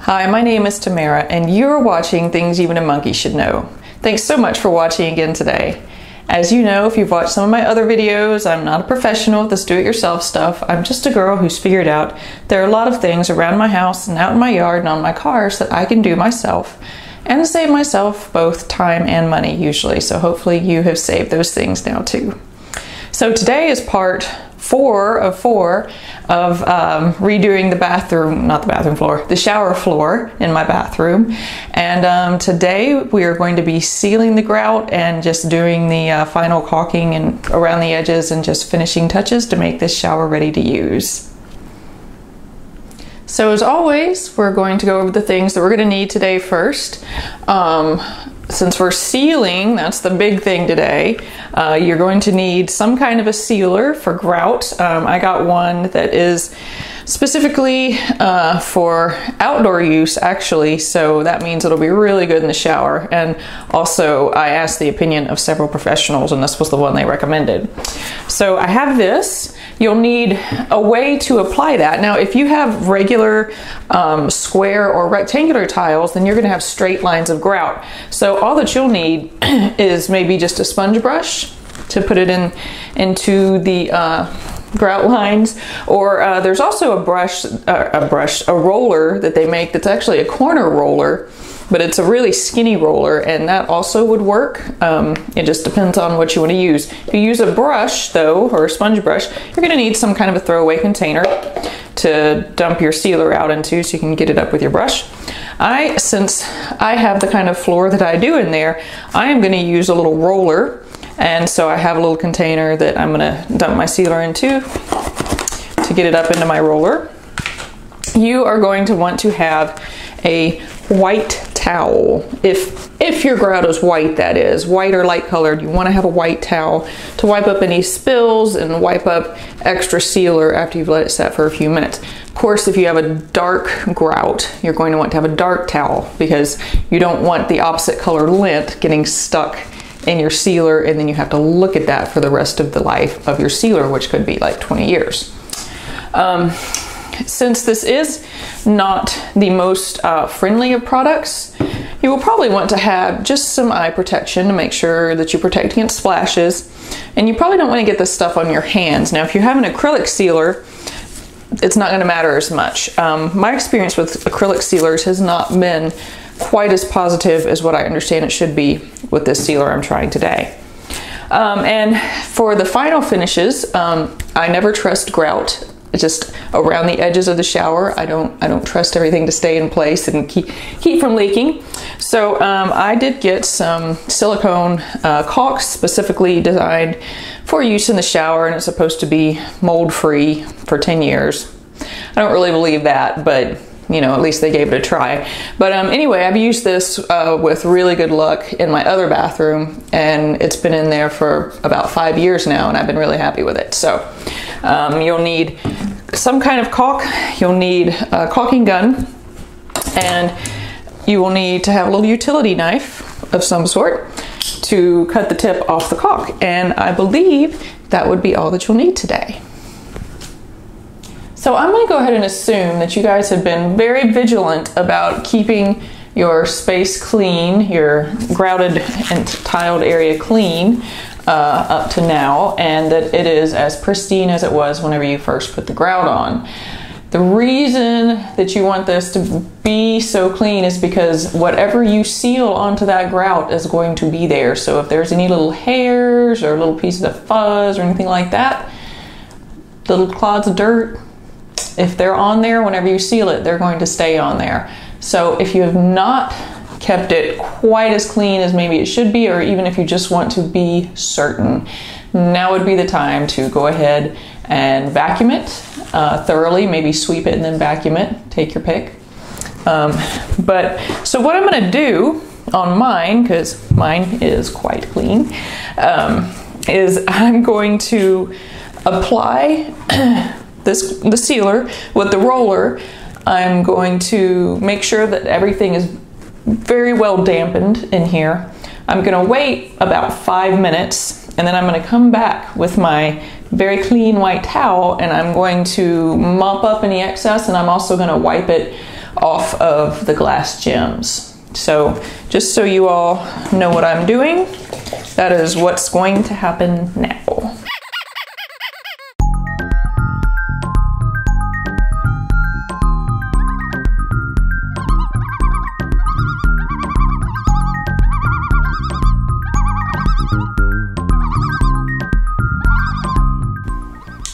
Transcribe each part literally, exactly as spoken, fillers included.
Hi, my name is Tamara and you're watching Things Even a Monkey Should Know. Thanks so much for watching again today. As you know, if you've watched some of my other videos, I'm not a professional with this do-it-yourself stuff. I'm just a girl who's figured out there are a lot of things around my house and out in my yard and on my cars that I can do myself and save myself both time and money usually. So hopefully you have saved those things now too. So today is part four of four of um, redoing the bathroom, not the bathroom floor, the shower floor in my bathroom. And um, today we are going to be sealing the grout and just doing the uh, final caulking and around the edges and just finishing touches to make this shower ready to use. So as always, we're going to go over the things that we're going to need today first. Um, Since we're sealing, that's the big thing today, uh, you're going to need some kind of a sealer for grout. Um, I got one that is specifically uh, for outdoor use actually, so that means it'll be really good in the shower. And also I asked the opinion of several professionals and this was the one they recommended. So I have this. You'll need a way to apply that. Now, if you have regular um, square or rectangular tiles, then you're gonna have straight lines of grout. So all that you'll need is maybe just a sponge brush to put it in into the uh, grout lines, or uh, there's also a brush, uh, a brush, a roller that they make that's actually a corner roller, but it's a really skinny roller and that also would work. Um, it just depends on what you want to use. If you use a brush though, or a sponge brush, you're going to need some kind of a throwaway container to dump your sealer out into so you can get it up with your brush. I, since I have the kind of floor that I do in there, I am going to use a little roller, and so I have a little container that I'm going to dump my sealer into to get it up into my roller. You are going to want to have a white towel. If if your grout is white, that is, white or light colored, you want to have a white towel to wipe up any spills and wipe up extra sealer after you've let it set for a few minutes. Of course, if you have a dark grout, you're going to want to have a dark towel because you don't want the opposite color lint getting stuck in your sealer and then you have to look at that for the rest of the life of your sealer, which could be like twenty years. Um, Since this is not the most uh, friendly of products, you will probably want to have just some eye protection to make sure that you protect against splashes. And you probably don't want to get this stuff on your hands. Now, if you have an acrylic sealer, it's not going to matter as much. Um, my experience with acrylic sealers has not been quite as positive as what I understand it should be with this sealer I'm trying today. Um, and for the final finishes, um, I never trust grout. Just around the edges of the shower, I don't I don't trust everything to stay in place and keep keep from leaking. So um, I did get some silicone uh, caulk specifically designed for use in the shower, and it's supposed to be mold free for ten years. I don't really believe that, but you know, at least they gave it a try. But um, anyway, I've used this uh, with really good luck in my other bathroom, and it's been in there for about five years now, and I've been really happy with it. So um, you'll need some kind of caulk. You'll need a caulking gun, and you will need to have a little utility knife of some sort to cut the tip off the caulk. And I believe that would be all that you'll need today. So I'm going to go ahead and assume that you guys have been very vigilant about keeping your space clean, your grouted and tiled area clean uh, up to now, and that it is as pristine as it was whenever you first put the grout on. The reason that you want this to be so clean is because whatever you seal onto that grout is going to be there. So if there's any little hairs or little pieces of fuzz or anything like that, little clods of dirt, if they're on there, whenever you seal it, they're going to stay on there. So if you have not kept it quite as clean as maybe it should be, or even if you just want to be certain, now would be the time to go ahead and vacuum it uh, thoroughly, maybe sweep it and then vacuum it, take your pick. Um, but so what I'm gonna do on mine, because mine is quite clean, um, is I'm going to apply This, the sealer with the roller. I'm going to make sure that everything is very well dampened in here. I'm going to wait about five minutes and then I'm going to come back with my very clean white towel and I'm going to mop up any excess, and I'm also going to wipe it off of the glass gems. So just so you all know what I'm doing, that is what's going to happen now.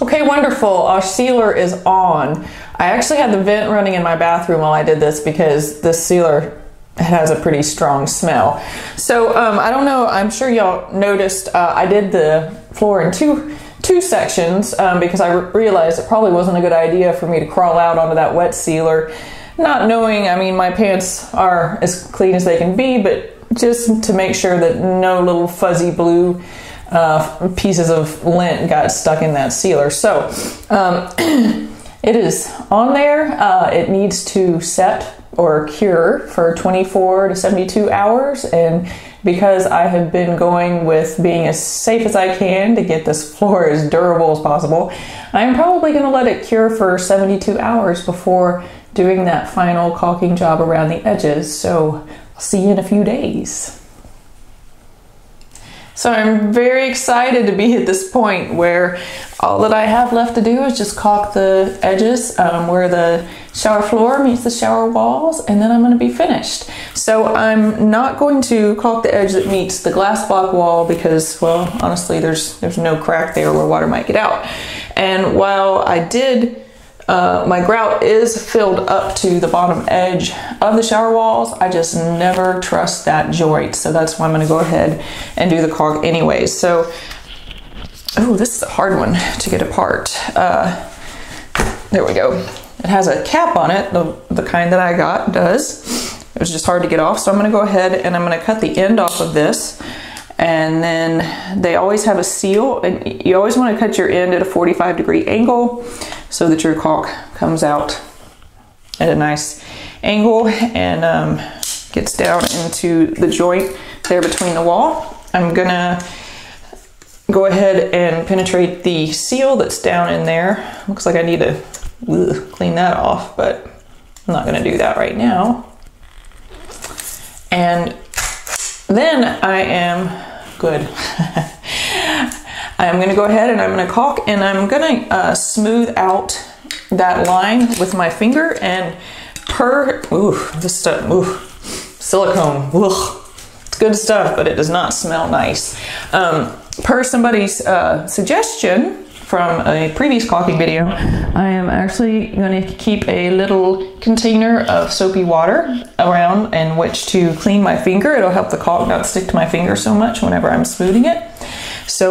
Okay, wonderful, our sealer is on. I actually had the vent running in my bathroom while I did this because the sealer has a pretty strong smell. So um, I don't know, I'm sure y'all noticed uh, I did the floor in two, two sections um, because I realized it probably wasn't a good idea for me to crawl out onto that wet sealer. Not knowing, I mean, my pants are as clean as they can be, but just to make sure that no little fuzzy blue Uh, pieces of lint got stuck in that sealer. So um, it is on there. Uh, it needs to set or cure for twenty-four to seventy-two hours. And because I have been going with being as safe as I can to get this floor as durable as possible, I'm probably going to let it cure for seventy-two hours before doing that final caulking job around the edges. So I'll see you in a few days. So I'm very excited to be at this point where all that I have left to do is just caulk the edges um, where the shower floor meets the shower walls, and then I'm going to be finished. So I'm not going to caulk the edge that meets the glass block wall because, well, honestly, there's there's no crack there where water might get out. And while I did, uh, my grout is filled up to the bottom edge of the shower walls, I just never trust that joint. So that's why I'm going to go ahead and do the caulk anyways. So, oh, this is a hard one to get apart. Uh, there we go. It has a cap on it. The, the kind that I got does. It was just hard to get off. So I'm going to go ahead and I'm going to cut the end off of this. And then they always have a seal, and you always want to cut your end at a forty-five degree angle so that your caulk comes out at a nice angle and um, gets down into the joint there between the wall. I'm gonna go ahead and penetrate the seal that's down in there. Looks like I need to ugh, clean that off, but I'm not gonna do that right now. And then I am good. I'm gonna go ahead and I'm gonna caulk, and I'm gonna uh, smooth out that line with my finger, and per, ooh, this stuff, ooh, silicone, ugh, it's good stuff, but it does not smell nice. Um, per somebody's uh, suggestion from a previous caulking video, I am actually gonna keep a little container of soapy water around in which to clean my finger. It'll help the caulk not stick to my finger so much whenever I'm smoothing it. So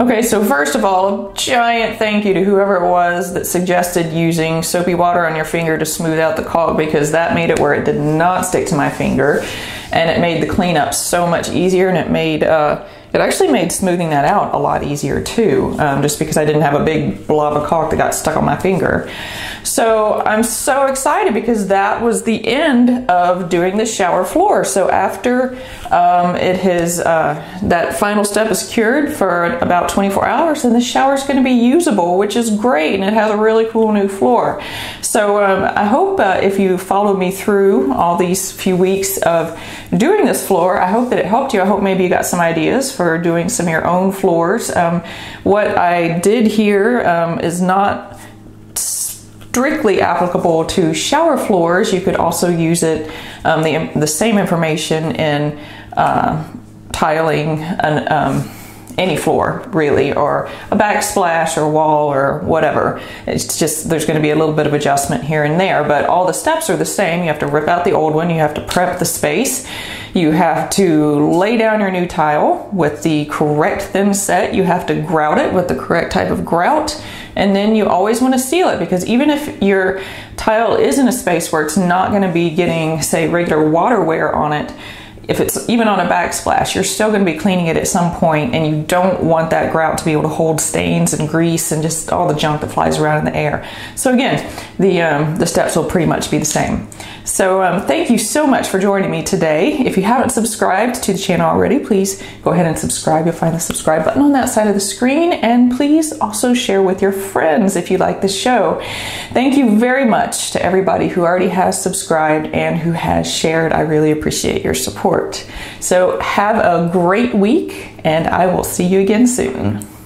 Okay, so first of all, a giant thank you to whoever it was that suggested using soapy water on your finger to smooth out the caulk, because that made it where it did not stick to my finger, and it made the cleanup so much easier, and it made uh, it actually made smoothing that out a lot easier too, um, just because I didn't have a big blob of caulk that got stuck on my finger. So I'm so excited because that was the end of doing the shower floor. So after um, it has, uh, that final step is cured for about twenty-four hours, and the shower is going to be usable, which is great, and it has a really cool new floor. So um, I hope uh, if you followed me through all these few weeks of doing this floor, I hope that it helped you. I hope maybe you got some ideas for doing some of your own floors. Um, what I did here um, is not strictly applicable to shower floors. You could also use it, um, the, the same information in uh, tiling an, um, any floor really, or a backsplash or wall or whatever. It's just there's going to be a little bit of adjustment here and there, but all the steps are the same. You have to rip out the old one, you have to prep the space, you have to lay down your new tile with the correct thin set, you have to grout it with the correct type of grout, And then you always want to seal it, because even if your tile is in a space where it's not going to be getting, say, regular water wear on it, if it's even on a backsplash, you're still going to be cleaning it at some point, and you don't want that grout to be able to hold stains and grease and just all the junk that flies around in the air. So again, the, um, the steps will pretty much be the same. So um, thank you so much for joining me today. If you haven't subscribed to the channel already, please go ahead and subscribe. You'll find the subscribe button on that side of the screen, and please also share with your friends if you like the show. Thank you very much to everybody who already has subscribed and who has shared. I really appreciate your support. So have a great week, and I will see you again soon.